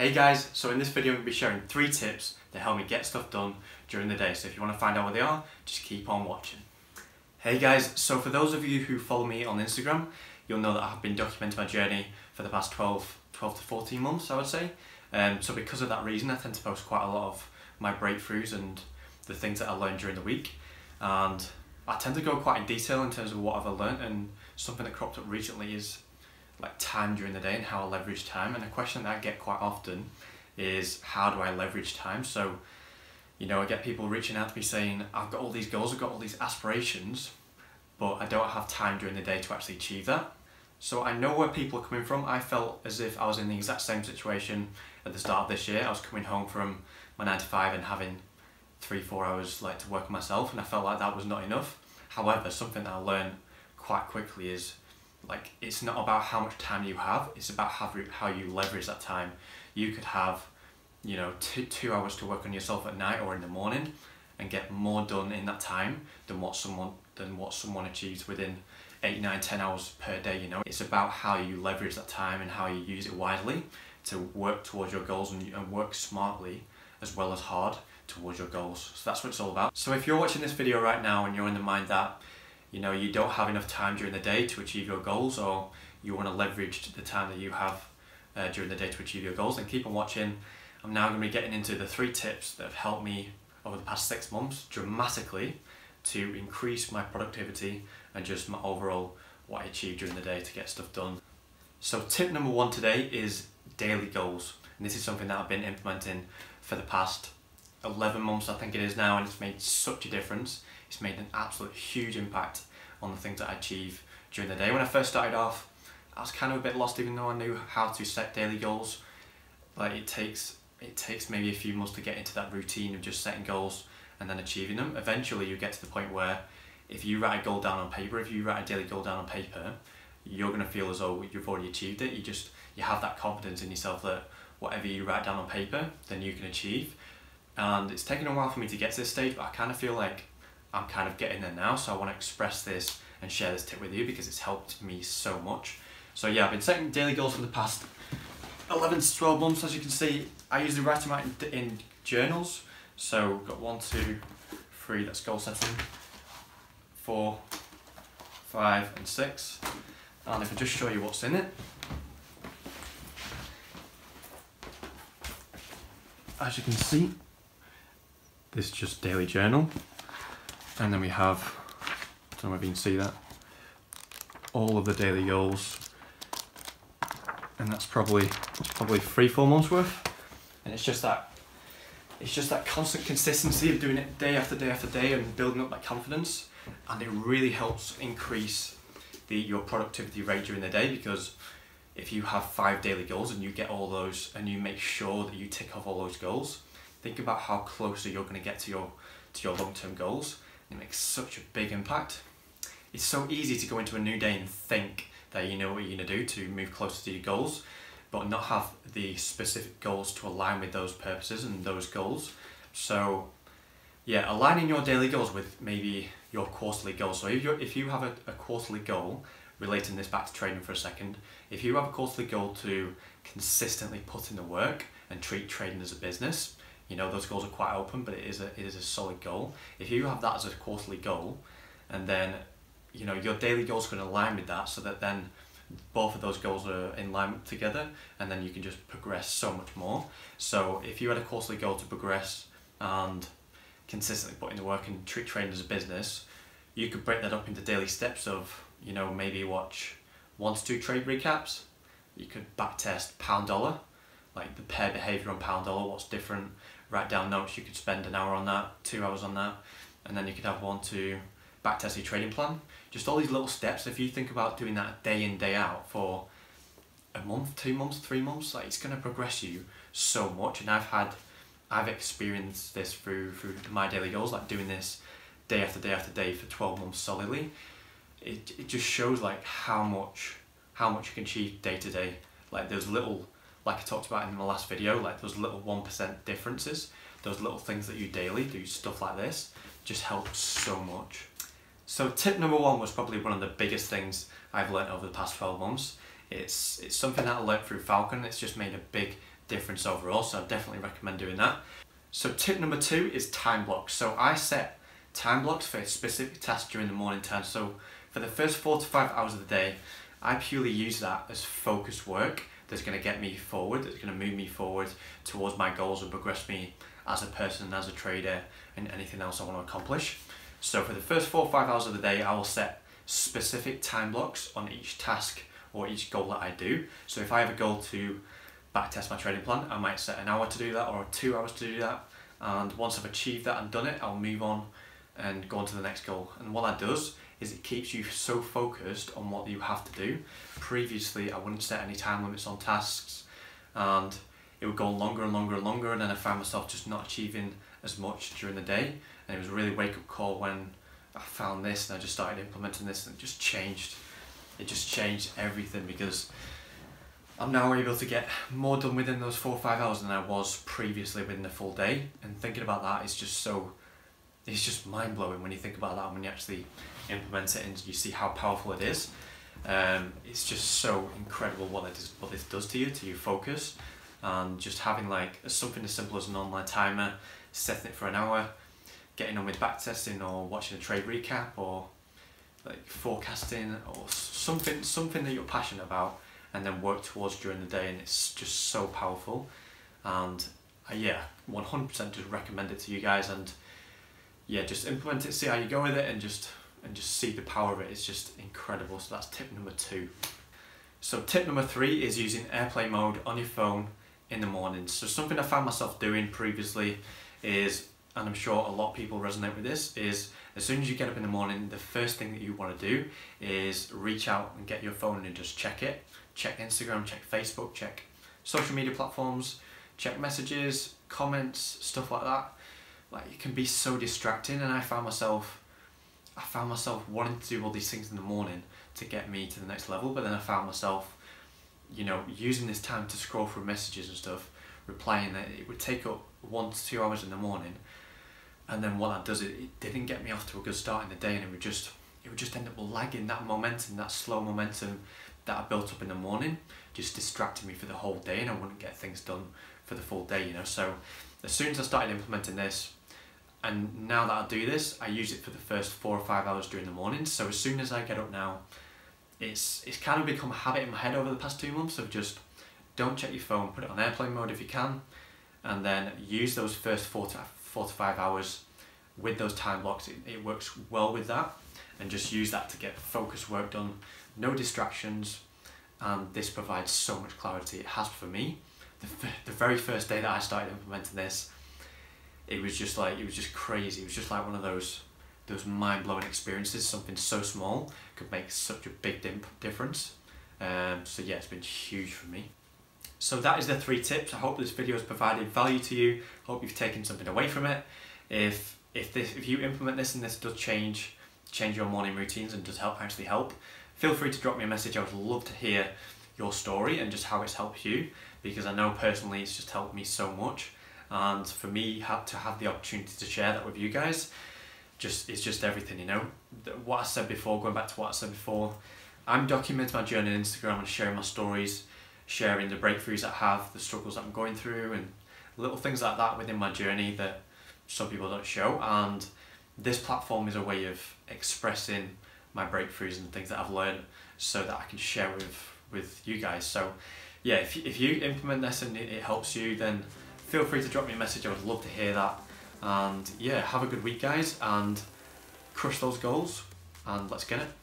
Hey guys, so in this video I'm going to be sharing 3 tips that help me get stuff done during the day. So if you want to find out what they are, just keep on watching. Hey guys, so for those of you who follow me on Instagram, you'll know that I've been documenting my journey for the past 12 to 14 months, I would say. So because of that reason, I tend to post quite a lot of my breakthroughs and the things that I learned during the week. And I tend to go quite in detail in terms of what I've learned, and something that cropped up recently is like time during the day and how I leverage time. And a question that I get quite often is, how do I leverage time? So, you know, I get people reaching out to me saying, I've got all these goals, I've got all these aspirations, but I don't have time during the day to actually achieve that. So I know where people are coming from. I felt as if I was in the exact same situation at the start of this year. I was coming home from my 9 to 5 and having 3-4 hours like to work on myself, and I felt like that was not enough. However, something that I learned quite quickly is, like, it's not about how much time you have, it's about how you leverage that time. You could have, you know, two hours to work on yourself at night or in the morning and get more done in that time than what someone achieves within 8, 9, 10 hours per day, you know. It's about how you leverage that time and how you use it wisely to work towards your goals and work smartly as well as hard towards your goals. So that's what it's all about. So if you're watching this video right now and you're in the mind that, you know, you don't have enough time during the day to achieve your goals, or you want to leverage the time that you have during the day to achieve your goals, then keep on watching. I'm now going to be getting into the 3 tips that have helped me over the past 6 months dramatically to increase my productivity and just my overall what I achieve during the day to get stuff done. So tip number 1 today is daily goals. And this is something that I've been implementing for the past 11 months, I think it is now, and it's made such a difference. It's made an absolute huge impact on the things that I achieve during the day. When I first started off, I was kind of a bit lost, even though I knew how to set daily goals. Like, it takes maybe a few months to get into that routine of just setting goals and then achieving them. Eventually you get to the point where if you write a goal down on paper, if you write a daily goal down on paper, you're gonna feel as though you've already achieved it. You have that confidence in yourself that whatever you write down on paper, then you can achieve. And it's taken a while for me to get to this stage, but I kind of feel like I'm kind of getting there now, so I want to express this and share this tip with you because it's helped me so much. So yeah, I've been setting daily goals for the past 11 to 12 months. As you can see, I usually write them out in journals. So we've got 1, 2, 3, that's goal setting, 4, 5 and 6. And if I just show you what's in it, as you can see, this is just daily journal. And then we have, I don't know if you can see that, all of the daily goals. And that's probably 3-4 months worth. And it's just that constant consistency of doing it day after day after day and building up that confidence. And it really helps increase your productivity rate during the day, because if you have 5 daily goals and you get all those and you make sure that you tick off all those goals, think about how closer you're going to get to your long-term goals. It makes such a big impact. It's so easy to go into a new day and think that you know what you're going to do to move closer to your goals, but not have the specific goals to align with those purposes and those goals. So yeah, aligning your daily goals with maybe your quarterly goals. So if you have a quarterly goal, relating this back to trading for a second, if you have a quarterly goal to consistently put in the work and treat trading as a business, you know, those goals are quite open, but it is a solid goal. If you have that as a quarterly goal, and then, you know, your daily goals can align with that, so that then both of those goals are in line together, and then you can just progress so much more. So if you had a quarterly goal to progress and consistently put in the work and treat trading as a business, you could break that up into daily steps of, you know, maybe watch 1 to 2 trade recaps. You could back test pound dollar, like the pair behavior on pound dollar, what's different. Write down notes, you could spend an hour on that, 2 hours on that, and then you could have 1 to backtest your trading plan. Just all these little steps. If you think about doing that day in, day out for a month, 2 months, 3 months, like, it's going to progress you so much. And I've experienced this through my daily goals, like doing this day after day after day for 12 months solidly. It just shows like how much you can achieve day to day. Like those little, like I talked about in my last video, like those little 1% differences, those little things that you daily do, stuff like this, just helps so much. So tip number 1 was probably one of the biggest things I've learned over the past 12 months. It's something that I learned through Falcon. It's just made a big difference overall, so I definitely recommend doing that. So tip number 2 is time blocks. So I set time blocks for a specific task during the morning time. So for the first 4 to 5 hours of the day, I purely use that as focused work that's going to get me forward, that's going to move me forward towards my goals and progress me as a person, as a trader, and anything else I want to accomplish. So for the first 4 or 5 hours of the day, I will set specific time blocks on each task or each goal that I do. So if I have a goal to backtest my trading plan, I might set an hour to do that or 2 hours to do that. And once I've achieved that and done it, I'll move on and go on to the next goal. And what that does is it keeps you so focused on what you have to do. Previously, I wouldn't set any time limits on tasks, and it would go longer and longer and longer, and then I found myself just not achieving as much during the day. And it was a really wake-up call when I found this, and I just started implementing this, and it just changed. It just changed everything, because I'm now able to get more done within those 4 or 5 hours than I was previously within the full day. And thinking about that is just so, it's just mind-blowing when you think about that, and when you actually implement it and you see how powerful it is. It's just so incredible what this does to your focus. And just having like something as simple as an online timer, setting it for an hour, getting on with backtesting or watching a trade recap or like forecasting or something that you're passionate about, and then work towards during the day, and it's just so powerful. And yeah, 100% just recommend it to you guys, and yeah, just implement it, see how you go with it, and just see the power of it. It's just incredible. So that's tip number 2. So tip number 3 is using airplane mode on your phone in the morning. So something I found myself doing previously is, and I'm sure a lot of people resonate with this, is as soon as you get up in the morning, the first thing that you want to do is reach out and get your phone and just check it. Check Instagram, check Facebook, check social media platforms, check messages, comments, stuff like that. Like, it can be so distracting, and I found myself wanting to do all these things in the morning to get me to the next level, but then I found myself, you know, using this time to scroll through messages and stuff, replying that it would take up 1 to 2 hours in the morning. And then what that does, it didn't get me off to a good start in the day, and it would just end up lagging that momentum, that slow momentum that I built up in the morning, just distracted me for the whole day, and I wouldn't get things done for the full day, you know. So as soon as I started implementing this, and now that I do this, I use it for the first 4 or 5 hours during the morning. So as soon as I get up now, it's kind of become a habit in my head over the past 2 months of just don't check your phone, put it on airplane mode if you can, and then use those first 4 to 5 hours with those time blocks. It works well with that, and just use that to get focused work done, no distractions, and this provides so much clarity. It has for me. The very first day that I started implementing this, it was just crazy. It was just like one of those mind-blowing experiences. Something so small could make such a big difference. So yeah, it's been huge for me. So that is the 3 tips. I hope this video has provided value to you. Hope you've taken something away from it. If you implement this and this does change your morning routines and does actually help, feel free to drop me a message. I would love to hear your story and just how it's helped you, because I know personally it's just helped me so much. And for me to have the opportunity to share that with you guys, it's just everything, you know. What I said before, going back to what I said before, I'm documenting my journey on Instagram and sharing my stories, sharing the breakthroughs that I have, the struggles that I'm going through, and little things like that within my journey that some people don't show. And this platform is a way of expressing my breakthroughs and things that I've learned so that I can share with you guys. So yeah, if you implement this and it helps you, then feel free to drop me a message. I would love to hear that. And yeah, have a good week, guys, and crush those goals, and let's get it.